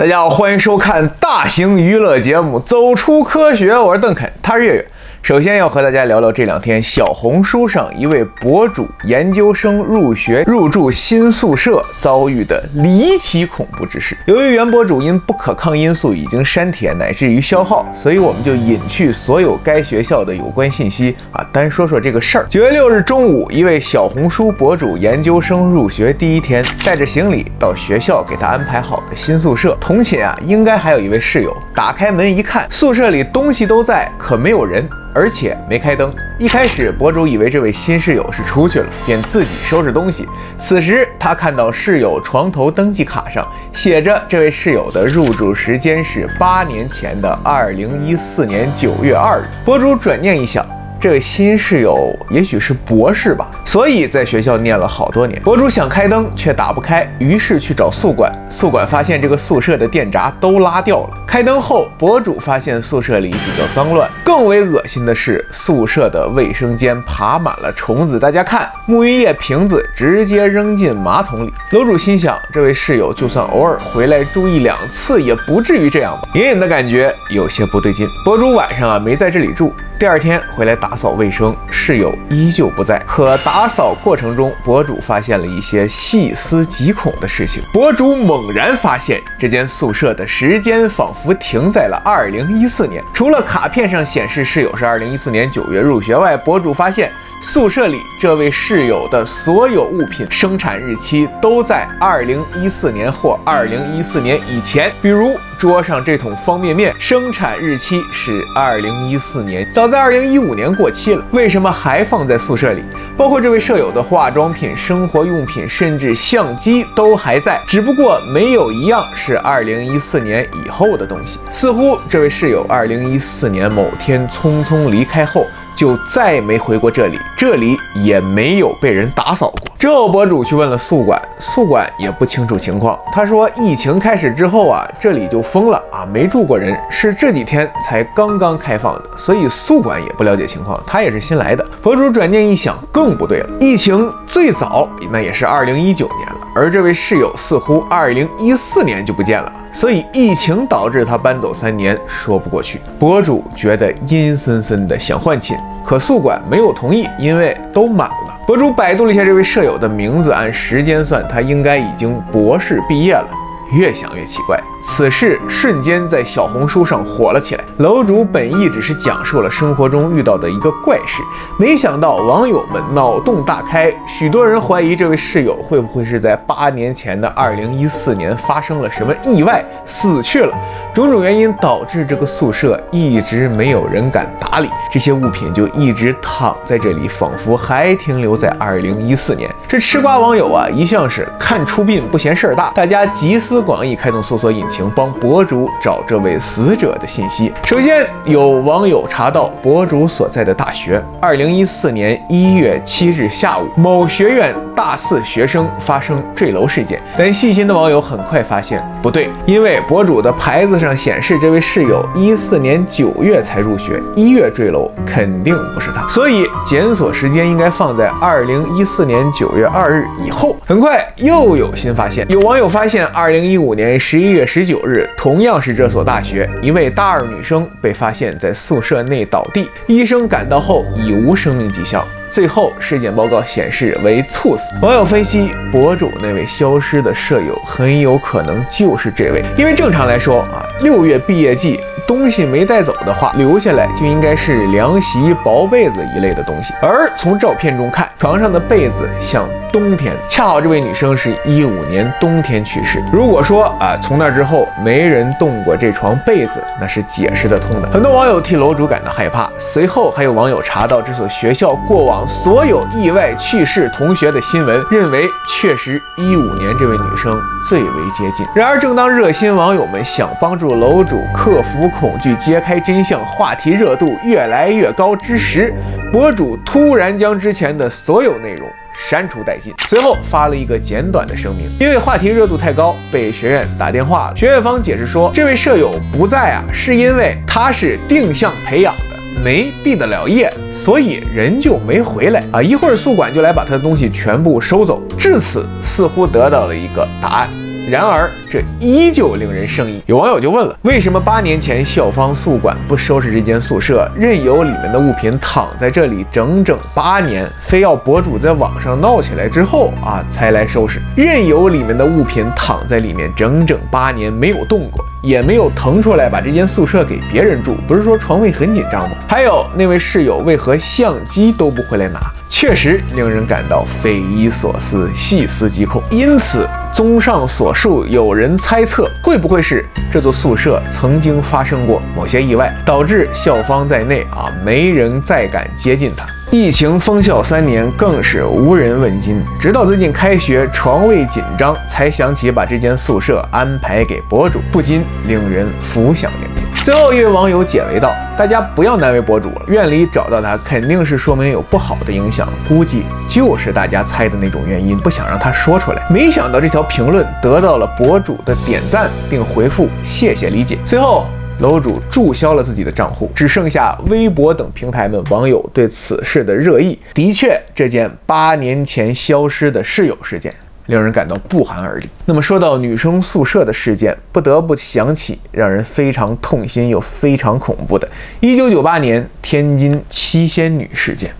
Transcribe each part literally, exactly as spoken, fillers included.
大家好，欢迎收看大型娱乐节目《走出科学》，我是邓肯，他是月月。首先要和大家聊聊这两天小红书上一位博主研究生入学入住新宿舍遭遇的离奇恐怖之事。由于原博主因不可抗因素已经删帖乃至于消号，所以我们就隐去所有该学校的有关信息啊，单说说这个事儿。九月六日中午，一位小红书博主研究生入学第一天，带着行李到学校给他安排好的新宿舍。同寝啊，应该还有一位室友。打开门一看，宿舍里东西都在，可没有人。而且没开灯。一开始，博主以为这位新室友是出去了，便自己收拾东西。此时，他看到室友床头登记卡上写着这位室友的入住时间是八年前的二零一四年九月二日。博主转念一想，这位新室友也许是博士吧，所以在学校念了好多年。博主想开灯却打不开，于是去找宿管。宿管发现这个宿舍的电闸都拉掉了。开灯后，博主发现宿舍里比较脏乱，更为恶心的是宿舍的卫生间爬满了虫子。大家看，沐浴液瓶子直接扔进马桶里。楼主心想，这位室友就算偶尔回来住一两次，也不至于这样吧。隐隐的感觉有些不对劲。博主晚上啊没在这里住。第二天回来打扫卫生，室友依旧不在。可打扫过程中，博主发现了一些细思极恐的事情。博主猛然发现，这间宿舍的时间仿佛停在了二零一四年。除了卡片上显示室友是二零一四年九月入学外，博主发现宿舍里这位室友的所有物品生产日期都在二零一四年或二零一四年以前。比如桌上这桶方便面生产日期是二零一四年，早在二零一五年过期了，为什么还放在宿舍里？包括这位舍友的化妆品、生活用品甚至相机都还在，只不过没有一样是二零一四年以后的东西。似乎这位室友二零一四年某天匆匆离开后就再没回过这里，这里也没有被人打扫过。之后博主去问了宿管，宿管也不清楚情况。他说疫情开始之后啊，这里就封了啊，没住过人，是这几天才刚刚开放的，所以宿管也不了解情况，他也是新来的。博主转念一想，更不对了，疫情最早那也是二零一九年了，而这位室友似乎二零一四年就不见了，所以疫情导致他搬走三年说不过去。博主觉得阴森森的，想换寝，可宿管没有同意，因为都满了。博主百度了一下这位舍友的名字，按时间算，他应该已经博士毕业了。越想越奇怪，此事瞬间在小红书上火了起来。楼主本意只是讲述了生活中遇到的一个怪事，没想到网友们脑洞大开，许多人怀疑这位室友会不会是在八年前的二零一四年发生了什么意外死去了。种种原因导致这个宿舍一直没有人敢打理，这些物品就一直躺在这里，仿佛还停留在二零一四年。这吃瓜网友啊，一向是看出殡不嫌事儿大，大家集思广益，开动搜索引擎帮博主找这位死者的信息。首先有网友查到博主所在的大学，二零一四年一月七日下午，某学院大四学生发生坠楼事件。但细心的网友很快发现不对，因为博主的牌子上显示这位室友一四年九月才入学，一月坠楼，肯定不是他，所以检索时间应该放在二零一四年九月二日以后。很快又有新发现，有网友发现二零一五年十一月十九日，同样是这所大学，一位大二女生被发现在宿舍内倒地，医生赶到后已无生命迹象，最后尸检报告显示为猝死。网友分析，博主那位消失的舍友很有可能就是这位，因为正常来说啊，六月毕业季东西没带走的话，留下来就应该是凉席、薄被子一类的东西。而从照片中看，床上的被子像冬天，恰好这位女生是一五年冬天去世。如果说啊，从那之后没人动过这床被子，那是解释得通的。很多网友替楼主感到害怕。随后还有网友查到这所学校过往所有意外去世同学的新闻，认为确实一五年这位女生最为接近。然而，正当热心网友们想帮助楼主克服恐惧、揭开真相，话题热度越来越高之时，博主突然将之前的所有内容删除殆尽，随后发了一个简短的声明，因为话题热度太高，被学院打电话了。学院方解释说，这位舍友不在啊，是因为他是定向培养的，没毕得了业，所以人就没回来啊。一会儿宿管就来把他的东西全部收走。至此，似乎得到了一个答案。然而，这依旧令人生疑。有网友就问了：为什么八年前校方宿管不收拾这间宿舍，任由里面的物品躺在这里整整八年，非要博主在网上闹起来之后啊才来收拾？任由里面的物品躺在里面整整八年没有动过，也没有腾出来把这间宿舍给别人住。不是说床位很紧张吗？还有那位室友为何相机都不会来拿？ 确实令人感到匪夷所思，细思极恐。因此，综上所述，有人猜测，会不会是这座宿舍曾经发生过某些意外，导致校方在内啊，没人再敢接近它。 疫情封校三年，更是无人问津。直到最近开学，床位紧张，才想起把这间宿舍安排给博主，不禁令人浮想联翩。最后一位网友解围道：“大家不要难为博主了，院里找到他肯定是说明有不好的影响，估计就是大家猜的那种原因，不想让他说出来。”没想到这条评论得到了博主的点赞，并回复“谢谢理解”。随后， 楼主注销了自己的账户，只剩下微博等平台们网友对此事的热议。的确，这件八年前消失的室友事件令人感到不寒而栗。那么，说到女生宿舍的事件，不得不想起让人非常痛心又非常恐怖的一九九八年天津七仙女事件。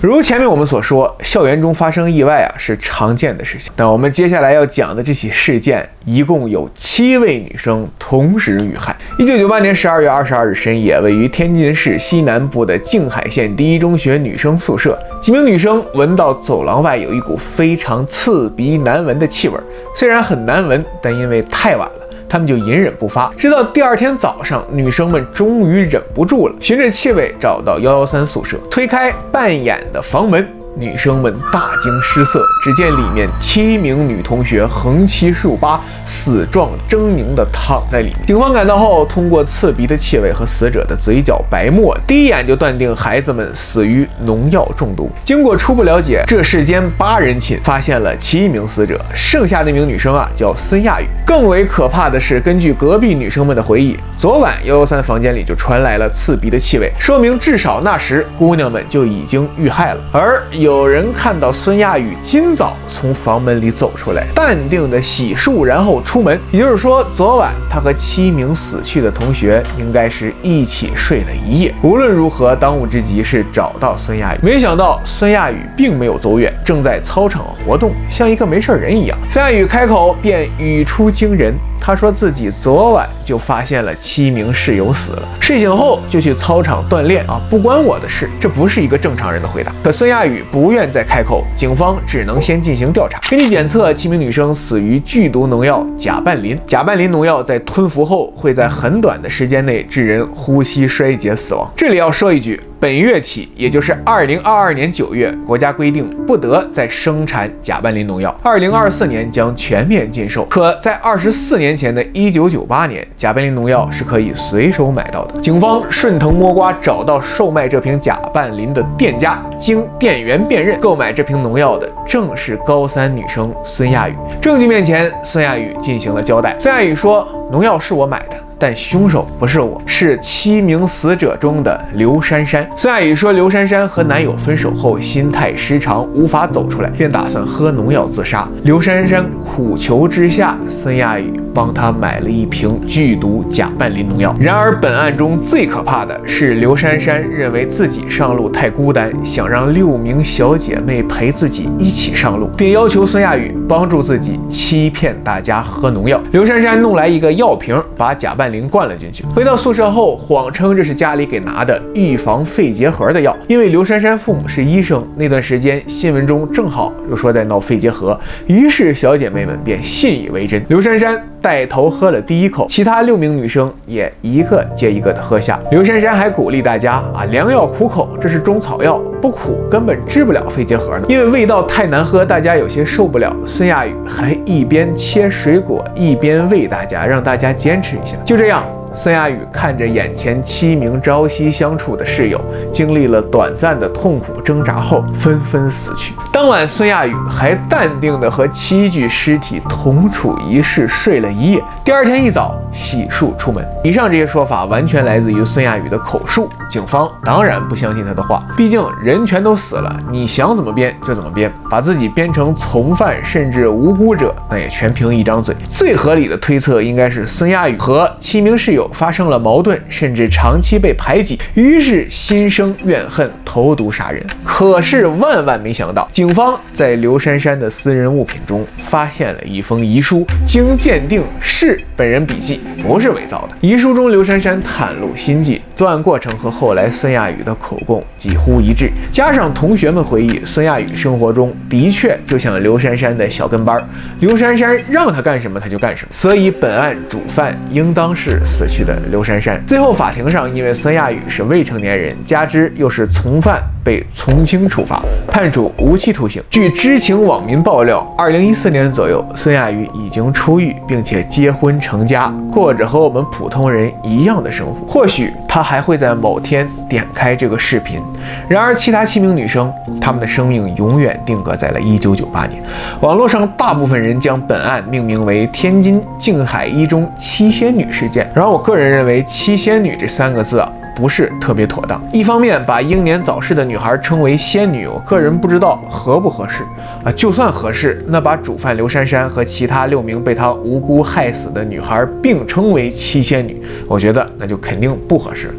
如前面我们所说，校园中发生意外啊是常见的事情。但我们接下来要讲的这起事件，一共有七位女生同时遇害。一九九八年十二月二十二日深夜，位于天津市西南部的静海县第一中学女生宿舍，几名女生闻到走廊外有一股非常刺鼻难闻的气味，虽然很难闻，但因为太晚了， 他们就隐忍不发，直到第二天早上，女生们终于忍不住了，循着气味找到一一三宿舍，推开半掩的房门，女生们大惊失色，只见里面七名女同学横七竖八、死状狰狞地躺在里面。警方赶到后，通过刺鼻的气味和死者的嘴角白沫，第一眼就断定孩子们死于农药中毒。经过初步了解，这世间八人寝发现了七名死者，剩下那名女生啊叫孙亚宇。 更为可怕的是，根据隔壁女生们的回忆，昨晚一一三房间里就传来了刺鼻的气味，说明至少那时姑娘们就已经遇害了。而有人看到孙亚宇今早从房门里走出来，淡定的洗漱，然后出门，也就是说，昨晚她和七名死去的同学应该是一起睡了一夜。无论如何，当务之急是找到孙亚宇。没想到孙亚宇并没有走远，正在操场活动，像一个没事人一样。孙亚宇开口便语出惊人。 惊人，他说自己昨晚就发现了七名室友死了，睡醒后就去操场锻炼啊，不关我的事。这不是一个正常人的回答。可孙亚宇不愿再开口，警方只能先进行调查。根据检测，七名女生死于剧毒农药甲拌磷。甲拌磷农药在吞服后会在很短的时间内致人呼吸衰竭死亡。这里要说一句。 本月起，也就是二零二二年九月，国家规定不得再生产甲拌磷农药。二零二四年将全面禁售。可在二十四年前的一九九八年，甲拌磷农药是可以随手买到的。警方顺藤摸瓜，找到售卖这瓶甲拌磷的店家，经店员辨认，购买这瓶农药的正是高三女生孙亚宇。证据面前，孙亚宇进行了交代。孙亚宇说：“农药是我买的。” 但凶手不是我，是七名死者中的刘珊珊。孙亚宇说，刘珊珊和男友分手后心态失常，无法走出来，便打算喝农药自杀。刘珊珊苦求之下，孙亚宇帮她买了一瓶剧毒甲拌磷农药。然而，本案中最可怕的是，刘珊珊认为自己上路太孤单，想让六名小姐妹陪自己一起上路，并要求孙亚宇帮助自己欺骗大家喝农药。刘珊珊弄来一个药瓶，把甲拌 磷灌了进去。回到宿舍后，谎称这是家里给拿的预防肺结核的药，因为刘珊珊父母是医生，那段时间新闻中正好又说在闹肺结核，于是小姐妹们便信以为真。刘珊珊带头喝了第一口，其他六名女生也一个接一个的喝下。刘珊珊还鼓励大家啊，良药苦口，这是中草药，不苦根本治不了肺结核呢。因为味道太难喝，大家有些受不了。孙亚宇还一边切水果一边喂大家，让大家坚持一下。就这。 这样，孙亚宇看着眼前七名朝夕相处的室友经历了短暂的痛苦挣扎后纷纷死去。当晚，孙亚宇还淡定地和七具尸体同处一室睡了一夜。第二天一早，洗漱出门。以上这些说法完全来自于孙亚宇的口述，警方当然不相信他的话，毕竟人全都死了，你想怎么编就怎么编，把自己编成从犯甚至无辜者，那也全凭一张嘴。最合理的推测应该是孙亚宇和七名室友 发生了矛盾，甚至长期被排挤，于是心生怨恨，投毒杀人。可是万万没想到，警方在刘珊珊的私人物品中发现了一封遗书，经鉴定是本人笔迹，不是伪造的。遗书中，刘珊珊袒露心迹，作案过程和后来孙亚宇的口供几乎一致。加上同学们回忆，孙亚宇生活中的确就像刘珊珊的小跟班，刘珊珊让他干什么他就干什么，所以本案主犯应当是死去 去的刘珊珊。最后法庭上，因为孙亚宇是未成年人，加之又是从犯，被从轻处罚，判处无期徒刑。据知情网民爆料，二零一四年左右，孙亚宇已经出狱，并且结婚成家，过着和我们普通人一样的生活。或许他还会在某天点开这个视频。然而，其他七名女生，她们的生命永远定格在了一九九八年。网络上大部分人将本案命名为天津静海一中七仙女事件，然后我 个人认为“七仙女”这三个字啊， 不是特别妥当。一方面把英年早逝的女孩称为仙女，我个人不知道合不合适啊。就算合适，那把主犯刘珊珊和其他六名被她无辜害死的女孩并称为七仙女，我觉得那就肯定不合适了。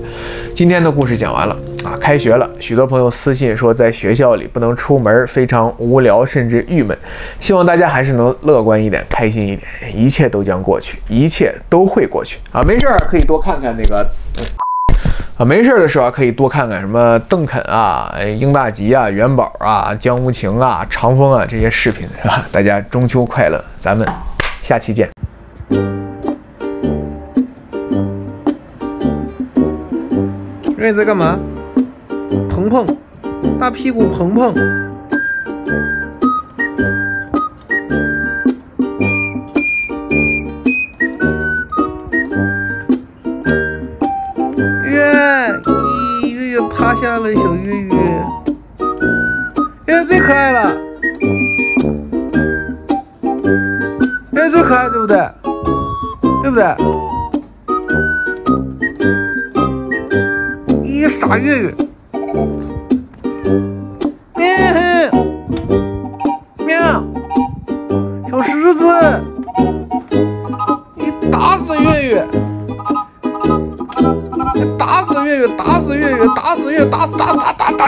今天的故事讲完了啊。开学了，许多朋友私信说在学校里不能出门，非常无聊甚至郁闷。希望大家还是能乐观一点，开心一点，一切都将过去，一切都会过去啊。没事儿可以多看看那个 啊，没事的时候啊，可以多看看什么邓肯啊、英大吉啊、元宝啊、江无情啊、长风啊这些视频，是吧？大家中秋快乐，咱们下期见。瑞瑞在干嘛？鹏鹏，大屁股鹏鹏。趴下了，小月月，月月最可爱了，月月最可爱，对不对？对不对？一傻月月，喵喵，小狮子，你打死月月！ 打死月月！打死月月！打死月！打死打打打打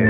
月。